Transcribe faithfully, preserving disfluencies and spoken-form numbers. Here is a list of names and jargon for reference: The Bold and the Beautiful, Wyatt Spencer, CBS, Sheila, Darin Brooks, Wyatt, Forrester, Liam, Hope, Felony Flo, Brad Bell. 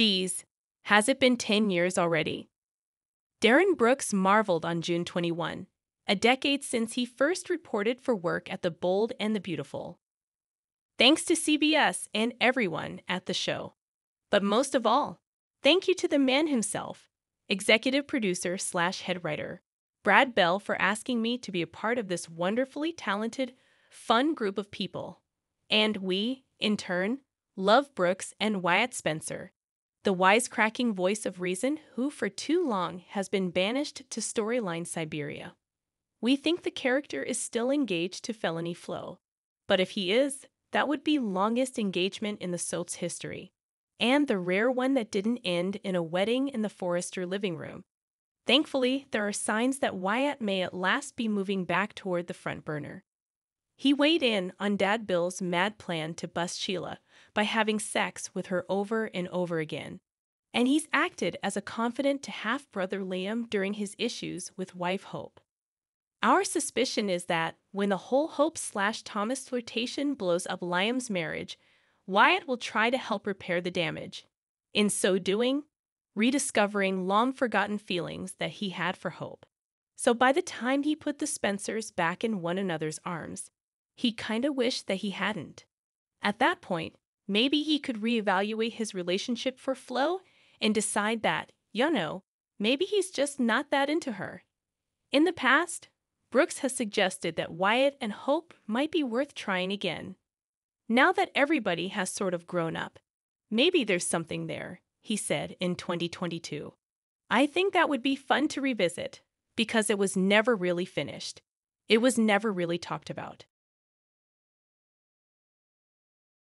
Geez, has it been ten years already? Darin Brooks marveled on June twenty-first, a decade since he first reported for work at The Bold and the Beautiful. Thanks to C B S and everyone at the show. But most of all, thank you to the man himself, executive producer slash head writer, Brad Bell, for asking me to be a part of this wonderfully talented, fun group of people. And we, in turn, love Brooks and Wyatt Spencer, the wisecracking voice of reason who for too long has been banished to storyline Siberia. We think the character is still engaged to Felony Flo, but if he is, that would be longest engagement in the soap's history, and the rare one that didn't end in a wedding in the Forrester living room. Thankfully, there are signs that Wyatt may at last be moving back toward the front burner. He weighed in on Dad Bill's mad plan to bust Sheila by having sex with her over and over again, and he's acted as a confidant to half-brother Liam during his issues with wife Hope. Our suspicion is that when the whole Hope slash Thomas flirtation blows up Liam's marriage, Wyatt will try to help repair the damage, in so doing, rediscovering long-forgotten feelings that he had for Hope. So by the time he put the Spencers back in one another's arms, he kinda wished that he hadn't. At that point, maybe he could reevaluate his relationship for Flo and decide that, you know, maybe he's just not that into her. In the past, Brooks has suggested that Wyatt and Hope might be worth trying again. Now that everybody has sort of grown up, maybe there's something there, he said in twenty twenty-two. I think that would be fun to revisit, because it was never really finished. It was never really talked about.